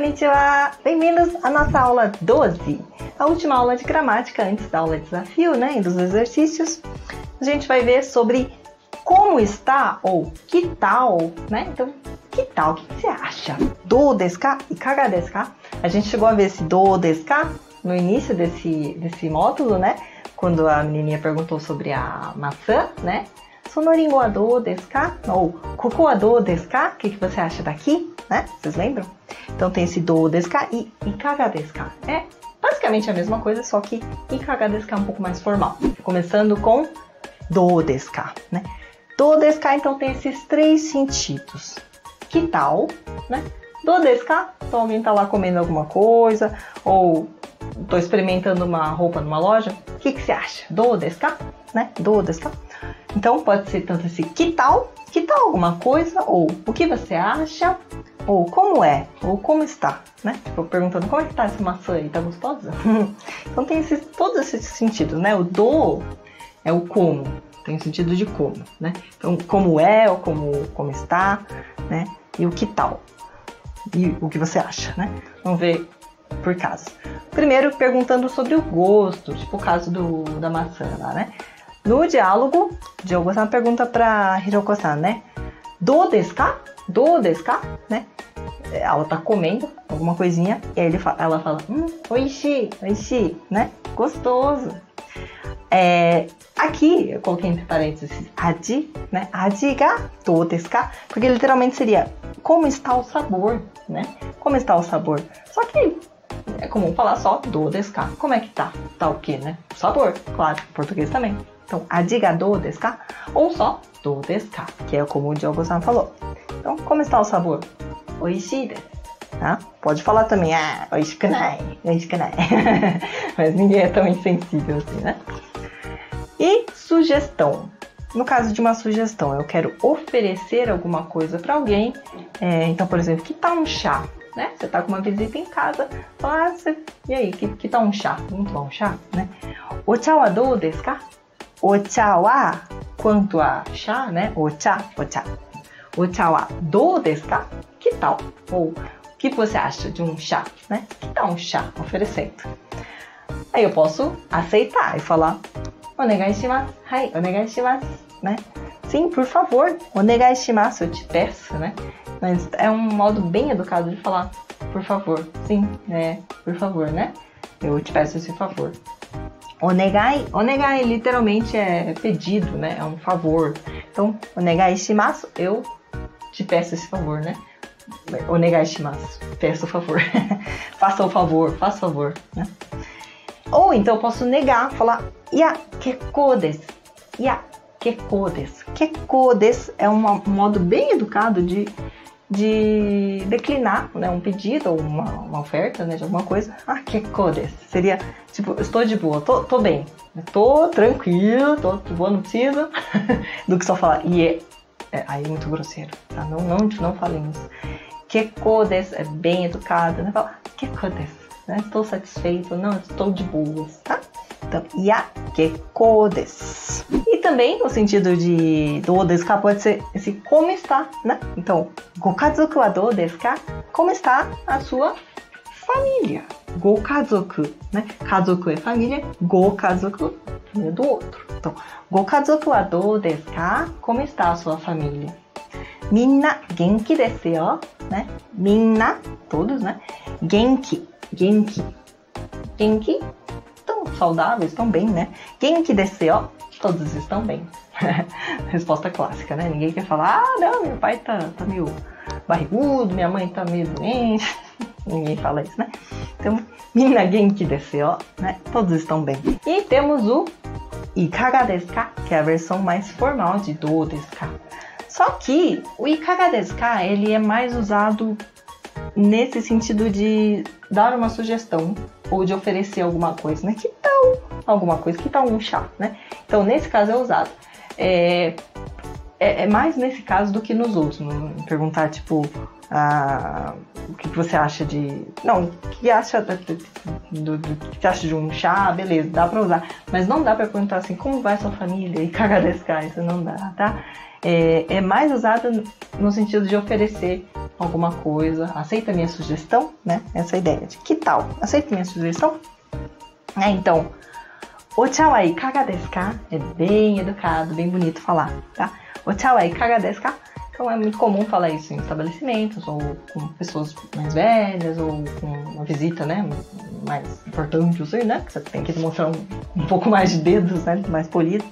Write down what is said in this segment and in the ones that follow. Konnichiwa! Bem-vindos à nossa aula 12, a última aula de gramática antes da aula de desafio, né, e dos exercícios. A gente vai ver sobre como está ou que tal, né? Então, que tal? O que você acha? Do desu ka e kaga desu ka? A gente chegou a ver esse do desu ka no início desse módulo, né? Quando a menininha perguntou sobre a maçã, né? Sonoringo a do desu ka? Ou koko a do desu ka? O que você acha daqui? Né? Vocês lembram? Então tem esse do desu ka e ikaga desu ka. É basicamente a mesma coisa, só que ikaga desu ka é um pouco mais formal. Começando com do desu ka, né? Do desu ka, então, tem esses três sentidos. Que tal, né? Do desu ka, então alguém tá lá comendo alguma coisa, ou tô experimentando uma roupa numa loja. O que você acha? Do desu ka, né? Do desu ka. Então pode ser tanto esse que tal alguma coisa, ou o que você acha, ou como é, ou como está, né? Tipo, perguntando como é que tá essa maçã aí, tá gostosa? Então tem todos esses sentidos, né? O do é o como, tem o sentido de como, né? Então como é, ou como está, né? E o que tal, e o que você acha, né? Vamos ver por casos. Primeiro perguntando sobre o gosto, tipo o caso da maçã lá, né? No diálogo, Diogo-san pergunta para Hiroko-san, né? Do desu ka? Do desu ka? Né? Ela tá comendo alguma coisinha e aí ela fala, oishi, oishi, né? Gostoso. É, aqui, eu coloquei entre parênteses, aji, né? Aji ga do desu ka? Porque literalmente seria, como está o sabor, né? Como está o sabor? Só que é comum falar só do desu ka. Como é que tá? Tá o quê, né? O sabor, claro, em português também. Então, aji ga do desu ka? Ou só do desu ka, que é como o Diogo-san falou. Então, como está o sabor? Oishii desu, tá? Pode falar também, oishikunai, oishikunai. Mas ninguém é tão insensível assim, né? E sugestão. No caso de uma sugestão, eu quero oferecer alguma coisa para alguém. Então, por exemplo, que tal um chá? Né? Você tá com uma visita em casa, fala, e aí, que tal um chá? Vamos tomar um chá, né? Ocha wa do desu ka? Ocha wa, quanto a chá, né? Ocha, ocha. Ocha wa do desu ka? Que tal? Ou, o que você acha de um chá, né? Que tal um chá? Oferecendo. Aí eu posso aceitar e falar, onegai shimasu, hai, onegai shimasu, né? Sim, por favor, onegai shimasu, eu te peço, né? Mas é um modo bem educado de falar, por favor, sim, né? Por favor, né? Eu te peço esse favor. Onegai, onegai literalmente é pedido, né? É um favor. Então, onegai shimasu, eu te peço esse favor, né? Onegai shimasu, peço o favor. Faça o favor, faça o favor, né? Ou então eu posso negar, falar, ya, kekkou desu, ya, kekkou desu. Kekkou desu é um modo bem educado de declinar, né, um pedido ou uma oferta, né, de alguma coisa. Ah, kekkou desu. Seria tipo, estou de boa, tô bem, tô tranquilo, tô de boa, não precisa. Do que só falar ie. É, aí é muito grosseiro, tá? Não falem isso. Kekkou desu é bem educado, né? Fala kekkou desu, né? Estou satisfeito, não, estou de boas, tá? Então, ya kekkou desu. E também o sentido de do desu ka pode ser esse como está, né? Então, gokazoku wa do desu ka? Como está a sua família? Gokazoku, né? Kazoku é família, gokazoku, família do outro. Então, gokazoku wa do desu ka? Como está a sua família? Minna genki desu yo, né? Minna, todos, né? Genki, genki. Genki? Saudáveis, estão bem, né? Genki desu, ó, todos estão bem. Resposta clássica, né? Ninguém quer falar, ah, não, meu pai tá meio barrigudo, minha mãe tá meio doente. Ninguém fala isso, né? Então, minna genki desu, ó, né? Todos estão bem. E temos o ikaga desu ka, que é a versão mais formal de do desu ka. Só que o ikaga desu ka, ele é mais usado nesse sentido de dar uma sugestão ou de oferecer alguma coisa, né? Que tal alguma coisa? Que tal um chá, né? Então, nesse caso é usado. É mais nesse caso do que nos outros. Não perguntar, tipo, o que você acha de... Não, o que acha que você acha de um chá? Beleza, dá pra usar. Mas não dá pra perguntar assim, como vai sua família? E cagar desse cara, isso não dá, tá? É mais usado no sentido de oferecer alguma coisa, aceita minha sugestão, né? Essa ideia de que tal? Aceita minha sugestão? É, então, o tchau aí, kaga desu ka? É bem educado, bem bonito falar, tá? O tchau aí, kaga desu ka? Então é muito comum falar isso em estabelecimentos ou com pessoas mais velhas ou com uma visita, né, mais importante, assim, né, que você tem que mostrar um pouco mais de dedos, né, mais polido.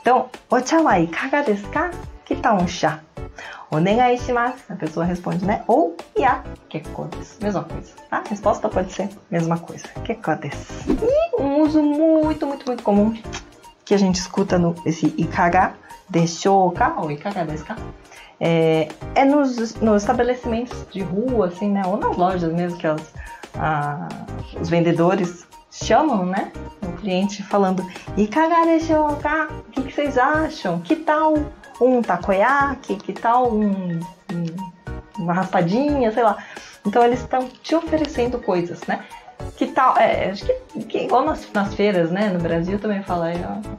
Então, o chá wa ikaga desu ka? Que tal um chá? Onegai shimasu, a pessoa responde, né, ou ya, kekko desu, mesma coisa, tá? A resposta pode ser mesma coisa, kekko desu. E um uso muito, muito, muito comum que a gente escuta esse ikaga deshou ka ou ikaga desu ka? É nos estabelecimentos de rua, assim, né? Ou nas lojas mesmo, que os vendedores chamam, né? O cliente falando, ikaga deshou ka? O que vocês acham? Que tal um takoyaki? Que tal uma raspadinha? Sei lá. Então eles estão te oferecendo coisas, né? Que tal? Acho que igual nas feiras, né? No Brasil também fala,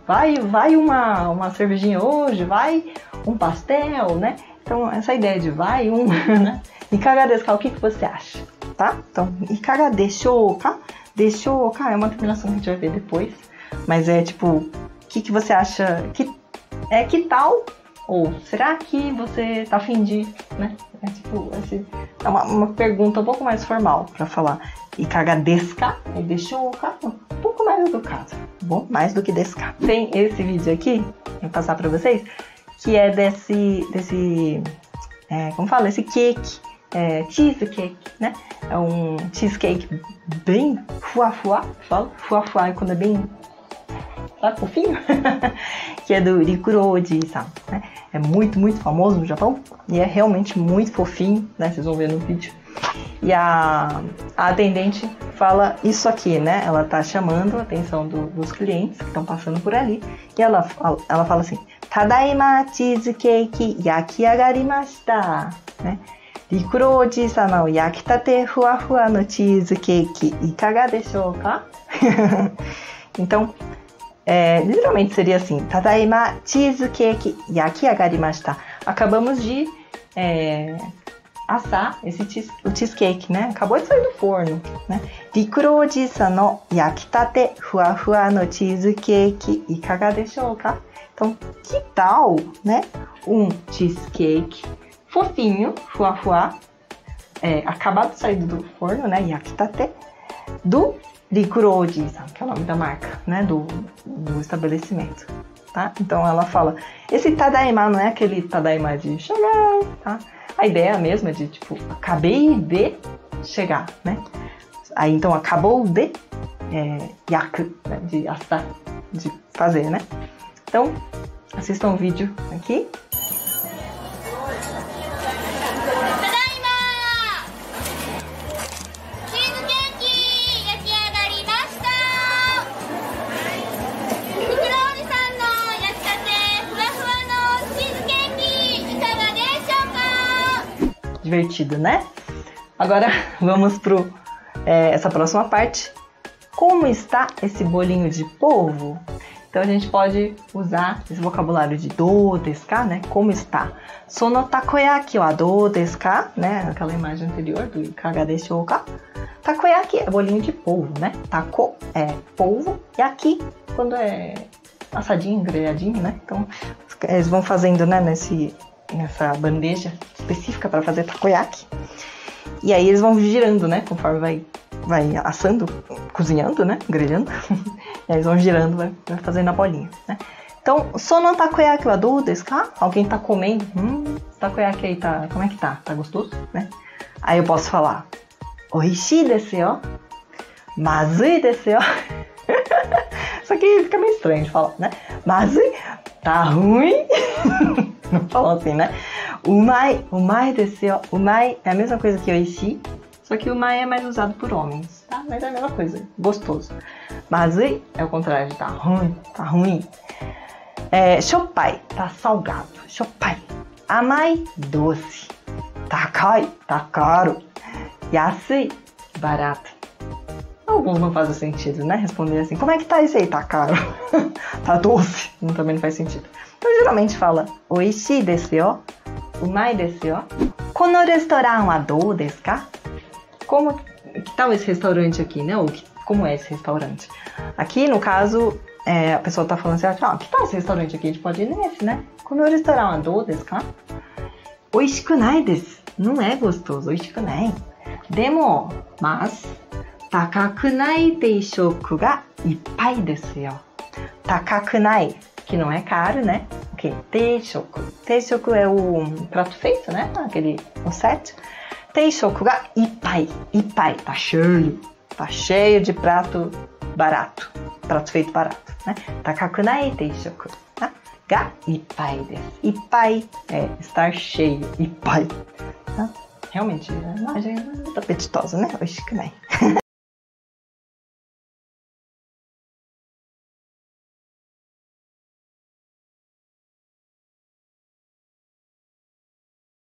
vai uma cervejinha hoje, vai um pastel, né? Então, essa ideia de vai um, né? Ikaga desu ka, o que você acha, tá? Então, ikaga deshou ka? Deshou ka é uma terminação que a gente vai ver depois, mas é tipo, o que você acha, que tal? Ou será que você tá afim de, né? É tipo, uma pergunta um pouco mais formal pra falar. Ikaga desu ka? E deshou ka? Um pouco mais educado, bom? Mais do que desu ka. Tem esse vídeo aqui, vou passar pra vocês, que é esse cake, cheesecake, né? É um cheesecake bem fuá-fuá, falo fuá-fuá quando é bem, sabe, fofinho, que é do Rikuro Ojisan, né? É muito, muito famoso no Japão e é realmente muito fofinho, né? Vocês vão ver no vídeo. E a atendente fala isso aqui, né? Ela tá chamando a atenção dos clientes que estão passando por ali e ela fala assim, Tadaima cheesecake yakiagarimashita, né? Rikuro Ojisan no yakitate fuwa-fuwa no cheesecake ikaga deshou ka? Então, literalmente seria assim, Tadaima cheesecake yakiagarimashita. Acabamos de assar o cheesecake, né? Acabou de sair do forno, né? Rikuro Ojisan no yakitate fuwa-fuwa no cheesecake ikaga deshou ka? Então, que tal, né, um cheesecake fofinho, fuá-fuá, acabado de sair do forno, né, yakitate, do Rikuro Ojisan, que é o nome da marca, né, do estabelecimento, tá? Então, ela fala, esse tadaima não é aquele tadaima de chegar, tá? A ideia mesma é de, tipo, acabei de chegar, né? Aí, então, acabou de yaku, né, de assar, de fazer, né? Então, assistam o vídeo aqui. Divertido, né? Agora vamos para essa próxima parte. Como está esse bolinho de polvo? Então a gente pode usar esse vocabulário de do desu ka, né? Como está? Sono takoyaki wa do desu ka, né? Aquela imagem anterior do ikaga deshou ka. Takoyaki é bolinho de polvo, né? Tako é polvo e aqui quando é assadinho, grelhadinho, né? Então eles vão fazendo, né? Nessa bandeja específica para fazer takoyaki. E aí eles vão girando, né? Conforme vai assando, cozinhando, né? Grelhando. E aí eles vão girando, vai fazendo a bolinha, né? Então, sono takoyaki wa dou desu ka? Alguém tá comendo. Takoyaki aí tá... Como é que tá? Tá gostoso, né? Aí eu posso falar, oishii desu yo, mazui desu yo. Isso aqui fica meio estranho de falar, né? Mazui, tá ruim. Não falou assim, né? Umai desu yo. Umai é a mesma coisa que oishii. Só que o mai é mais usado por homens, tá? Mas é a mesma coisa, gostoso. Mazui é o contrário, tá ruim, tá ruim. Shoppai, tá salgado, shoppai. Amai, doce. Takai, tá caro. Yasui, barato. Alguns não fazem sentido, né? Responder assim, como é que tá isso aí? Tá caro. Tá doce. Também não faz sentido. Então, geralmente fala, oishii desu yo, umai desu yo. Kono restaurante wa dou desu ka? Como que tal esse restaurante aqui, né? Ou como é esse restaurante? Aqui, no caso, a pessoa tá falando assim, ah, que tal esse restaurante aqui? A gente pode ir nesse, né? Kono restaurante wa dou desu ka? Oishiku nai desu. Não é gostoso, oishiku nai. Demo, mas, takaku nai teishoku ga ippai desu yo. Takaku nai, que não é caro, né? O que? Teishoku. Teishoku é o prato feito, né? Aquele, o set. Teishoku ga ippai. Ippai, tá cheio. Tá cheio de prato barato. Prato feito barato, né? Takaku nai teishoku ga ippai desu. Ippai é estar cheio. Ippai. Realmente, a imagem é muito apetitosa, né? Oishiku nai.